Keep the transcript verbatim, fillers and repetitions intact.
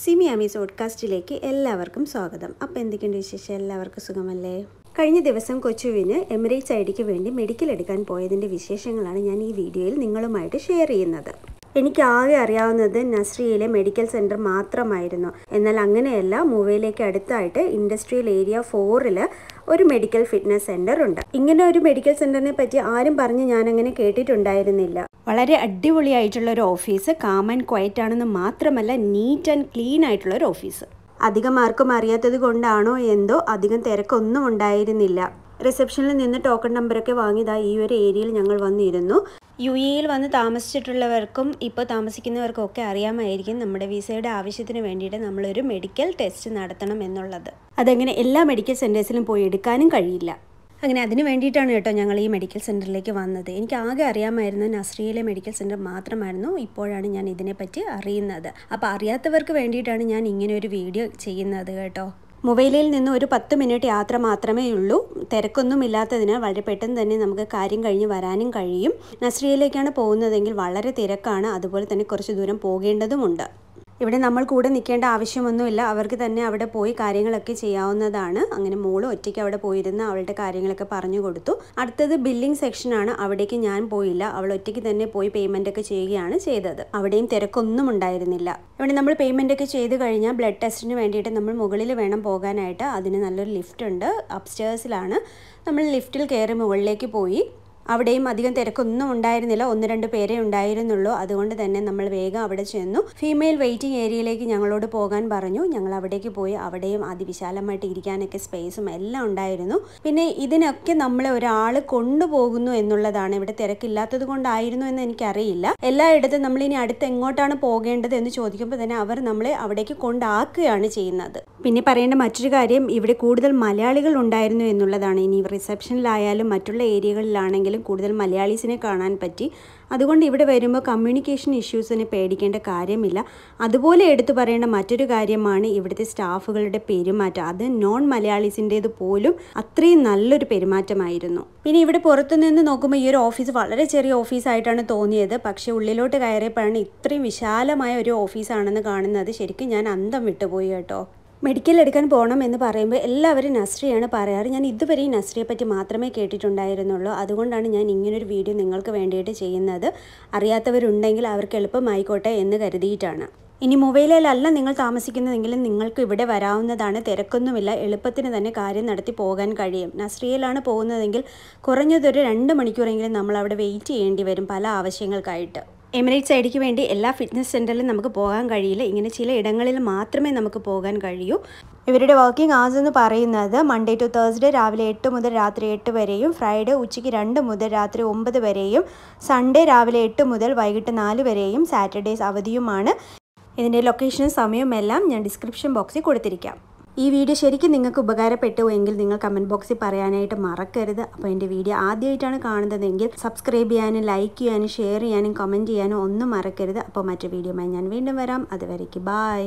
സിമി ആമീസ് പോഡ്കാസ്റ്റിലേക്ക് എല്ലാവർക്കും സ്വാഗതം. അപ്പോൾ എന്തൊക്കെയുണ്ട് വിശേഷം? എല്ലാവർക്കും സുഖമല്ലേ? കഴിഞ്ഞ ദിവസം കൊച്ചുവിന് എമിറേറ്റ്സ് ഐഡിക്ക് വേണ്ടി മെഡിക്കൽ എടുക്കാൻ പോയതിൻ്റെ വിശേഷങ്ങളാണ് ഞാൻ ഈ വീഡിയോയിൽ നിങ്ങളുമായിട്ട് ഷെയർ ചെയ്യുന്നത്. എനിക്ക് ആകെ അറിയാവുന്നത് നസ്രിയയിലെ മെഡിക്കൽ സെൻറ്റർ മാത്രമായിരുന്നു. എന്നാൽ അങ്ങനെയല്ല, മൂവയിലേക്ക് അടുത്തായിട്ട് ഇൻഡസ്ട്രിയൽ ഏരിയ ഫോറിൽ ഒരു മെഡിക്കൽ ഫിറ്റ്നസ് സെൻ്റർ ഉണ്ട്. ഇങ്ങനെ ഒരു മെഡിക്കൽ സെൻ്ററിനെ പറ്റി ആരും പറഞ്ഞ് ഞാനങ്ങനെ കേട്ടിട്ടുണ്ടായിരുന്നില്ല. വളരെ അടിപൊളിയായിട്ടുള്ള ഒരു ഓഫീസ്, കാം ആൻഡ് ക്വയറ്റ് ആണെന്ന് മാത്രമല്ല നീറ്റ് ആൻഡ് ക്ലീൻ ആയിട്ടുള്ളൊരു ഓഫീസ്. അധികം ആർക്കും അറിയാത്തത് കൊണ്ടാണോ എന്തോ അധികം തിരക്കൊന്നും ഉണ്ടായിരുന്നില്ല. റിസപ്ഷനിൽ നിന്ന് ടോക്കൺ നമ്പറൊക്കെ വാങ്ങിയതാ ഈ ഒരു ഏരിയയിൽ ഞങ്ങൾ വന്നിരുന്നു. യു എയിൽ വന്ന് താമസിച്ചിട്ടുള്ളവർക്കും ഇപ്പോൾ താമസിക്കുന്നവർക്കും ഒക്കെ അറിയാമായിരിക്കും നമ്മുടെ വിസയുടെ ആവശ്യത്തിന് വേണ്ടിയിട്ട് നമ്മളൊരു മെഡിക്കൽ ടെസ്റ്റ് നടത്തണം എന്നുള്ളത്. അതങ്ങനെ എല്ലാ മെഡിക്കൽ സെൻറ്റേഴ്സിലും പോയി എടുക്കാനും കഴിയില്ല. അങ്ങനെ അതിന് വേണ്ടിയിട്ടാണ് കേട്ടോ ഞങ്ങൾ ഈ മെഡിക്കൽ സെൻറ്ററിലേക്ക് വന്നത്. എനിക്ക് ആകെ അറിയാമായിരുന്ന നസ്രിയയിലെ മെഡിക്കൽ സെൻറ്റർ മാത്രമായിരുന്നു. ഇപ്പോഴാണ് ഞാൻ ഇതിനെപ്പറ്റി അറിയുന്നത്. അപ്പോൾ അറിയാത്തവർക്ക് വേണ്ടിയിട്ടാണ് ഞാൻ ഇങ്ങനെയൊരു വീഡിയോ ചെയ്യുന്നത് കേട്ടോ. മൊബൈലിൽ നിന്ന് ഒരു പത്ത് മിനിറ്റ് യാത്ര മാത്രമേ ഉള്ളൂ. തിരക്കൊന്നും ഇല്ലാത്തതിനാൽ വളരെ പെട്ടെന്ന് തന്നെ നമുക്ക് കാര്യം കഴിഞ്ഞ് വരാനും കഴിയും. നസ്രിയയിലേക്കാണ് പോകുന്നതെങ്കിൽ വളരെ തിരക്കാണ്, അതുപോലെ തന്നെ കുറച്ച് ദൂരം പോകേണ്ടതുമുണ്ട്. ഇവിടെ നമ്മൾ കൂടെ നിൽക്കേണ്ട ആവശ്യമൊന്നുമില്ല, അവർക്ക് തന്നെ അവിടെ പോയി കാര്യങ്ങളൊക്കെ ചെയ്യാവുന്നതാണ്. അങ്ങനെ മോള് ഒറ്റയ്ക്ക് അവിടെ പോയിരുന്ന അവളുടെ കാര്യങ്ങളൊക്കെ പറഞ്ഞു കൊടുത്തു. അടുത്തത് ബില്ലിംഗ് സെക്ഷനാണ്. അവിടേക്ക് ഞാൻ പോയില്ല, അവൾ ഒറ്റയ്ക്ക് തന്നെ പോയി പേയ്മെൻ്റൊക്കെ ചെയ്യുകയാണ് ചെയ്തത്. അവിടെയും തിരക്കൊന്നും ഉണ്ടായിരുന്നില്ല. ഇവിടെ നമ്മൾ പേയ്മെൻ്റൊക്കെ ചെയ്ത് കഴിഞ്ഞാൽ ബ്ലഡ് ടെസ്റ്റിന് വേണ്ടിയിട്ട് നമ്മൾ മുകളിൽ വേണം പോകാനായിട്ട്. അതിന് നല്ലൊരു ലിഫ്റ്റ് ഉണ്ട്, അപ്സ്റ്റേഴ്സിലാണ്. നമ്മൾ ലിഫ്റ്റിൽ കയറി മുകളിലേക്ക് പോയി. അവിടെയും അധികം തിരക്കൊന്നും ഉണ്ടായിരുന്നില്ല, ഒന്ന് രണ്ട് പേരെ ഉണ്ടായിരുന്നുള്ളൂ. അതുകൊണ്ട് തന്നെ നമ്മൾ വേഗം അവിടെ ചെന്നു. ഫീമെയിൽ വെയിറ്റിംഗ് ഏരിയയിലേക്ക് ഞങ്ങളോട് പോകാൻ പറഞ്ഞു. ഞങ്ങൾ അവിടേക്ക് പോയി. അവിടെയും അതിവിശാലമായിട്ട് ഇരിക്കാനൊക്കെ സ്പേസും എല്ലാം ഉണ്ടായിരുന്നു. പിന്നെ ഇതിനൊക്കെ നമ്മളെ ഒരാൾ കൊണ്ടുപോകുന്നു എന്നുള്ളതാണ്. ഇവിടെ തിരക്കില്ലാത്തത് കൊണ്ടായിരുന്നു എന്ന് എനിക്കറിയില്ല. എല്ലായിടത്തും നമ്മളിനി അടുത്ത് എങ്ങോട്ടാണ് പോകേണ്ടത് എന്ന് ചോദിക്കുമ്പോൾ തന്നെ അവർ നമ്മളെ അവിടേക്ക് കൊണ്ടാക്കുകയാണ് ചെയ്യുന്നത്. പിന്നെ പറയേണ്ട മറ്റൊരു കാര്യം, ഇവിടെ കൂടുതൽ മലയാളികൾ ഉണ്ടായിരുന്നു എന്നുള്ളതാണ്. ഇനി റിസപ്ഷനിലായാലും മറ്റുള്ള ഏരിയകളിലാണെങ്കിലും കൂടുതൽ മലയാളീസിനെ കാണാൻ പറ്റി. അതുകൊണ്ട് ഇവിടെ വരുമ്പോൾ കമ്മ്യൂണിക്കേഷൻ ഇഷ്യൂസിന് പേടിക്കേണ്ട കാര്യമില്ല. അതുപോലെ എടുത്തു പറയേണ്ട മറ്റൊരു കാര്യമാണ് ഇവിടുത്തെ സ്റ്റാഫുകളുടെ പെരുമാറ്റം. അത് നോൺ മലയാളീസിൻ്റേത് പോലും അത്രയും നല്ലൊരു പെരുമാറ്റമായിരുന്നു. പിന്നെ ഇവിടെ പുറത്തുനിന്ന് നോക്കുമ്പോൾ ഈ ഒരു ഓഫീസ് വളരെ ചെറിയ ഓഫീസായിട്ടാണ് തോന്നിയത്. പക്ഷേ ഉള്ളിലോട്ട് കയറിയപ്പോഴാണ് ഇത്രയും വിശാലമായ ഒരു ഓഫീസാണെന്ന് കാണുന്നത്. ശരിക്കും ഞാൻ അന്തം വിട്ടുപോയി കേട്ടോ. മെഡിക്കൽ എടുക്കാൻ പോകണം എന്ന് പറയുമ്പോൾ എല്ലാവരും നസ്രിയാണ് പറയാറ്. ഞാൻ ഇതുവരെ ഈ നസ്രിയെ പറ്റി മാത്രമേ കേട്ടിട്ടുണ്ടായിരുന്നുള്ളൂ. അതുകൊണ്ടാണ് ഞാൻ ഇങ്ങനൊരു വീഡിയോ നിങ്ങൾക്ക് വേണ്ടിയിട്ട് ചെയ്യുന്നത്. അറിയാത്തവരുണ്ടെങ്കിൽ അവർക്ക് എളുപ്പമായിക്കോട്ടെ എന്ന് കരുതിയിട്ടാണ്. ഇനി മൊബൈലിലല്ല നിങ്ങൾ താമസിക്കുന്നതെങ്കിലും നിങ്ങൾക്ക് ഇവിടെ വരാവുന്നതാണ്. തിരക്കൊന്നുമില്ല, എളുപ്പത്തിന് തന്നെ കാര്യം നടത്തി പോകാൻ കഴിയും. നസ്രിയയിലാണ് പോകുന്നതെങ്കിൽ കുറഞ്ഞതൊരു രണ്ട് മണിക്കൂറെങ്കിലും നമ്മൾ അവിടെ വെയിറ്റ് ചെയ്യേണ്ടി വരും പല ആവശ്യങ്ങൾക്കായിട്ട്. എമിറേറ്റ്സ് ഐഡിക്ക് വേണ്ടി എല്ലാ ഫിറ്റ്നസ് സെൻറ്ററിലും നമുക്ക് പോകാൻ കഴിയില്ല. ഇങ്ങനെ ചില ഇടങ്ങളിൽ മാത്രമേ നമുക്ക് പോകാൻ കഴിയൂ. ഇവരുടെ വർക്കിംഗ് അവേഴ്സ് എന്ന് പറയുന്നത് മൺഡേ ടു തേഴ്സ്ഡേ രാവിലെ എട്ട് മുതൽ രാത്രി എട്ട് വരെയും, ഫ്രൈഡേ ഉച്ചയ്ക്ക് രണ്ട് മുതൽ രാത്രി ഒമ്പത് വരെയും, സൺഡേ രാവിലെ എട്ട് മുതൽ വൈകിട്ട് നാല് വരെയും, സാറ്റർഡേസ് അവധിയുമാണ്. ഇതിൻ്റെ ലൊക്കേഷനും സമയവും എല്ലാം ഞാൻ ഡിസ്ക്രിപ്ഷൻ ബോക്സിൽ കൊടുത്തിരിക്കാം. ഈ വീഡിയോ ശരിക്കും നിങ്ങൾക്ക് ഉപകാരപ്പെട്ടു എങ്കിൽ നിങ്ങൾ കമൻറ്റ് ബോക്സിൽ പറയാനായിട്ട് മറക്കരുത്. അപ്പോൾ എൻ്റെ വീഡിയോ ആദ്യമായിട്ടാണ് കാണുന്നതെങ്കിൽ സബ്സ്ക്രൈബ് ചെയ്യാനും ലൈക്ക് ചെയ്യാനും ഷെയർ ചെയ്യാനും കമൻറ്റ് ചെയ്യാനും ഒന്നും മറക്കരുത്. അപ്പോൾ മറ്റു വീഡിയോമായി ഞാൻ വീണ്ടും വരാം. അതുവരേക്ക് ബൈ.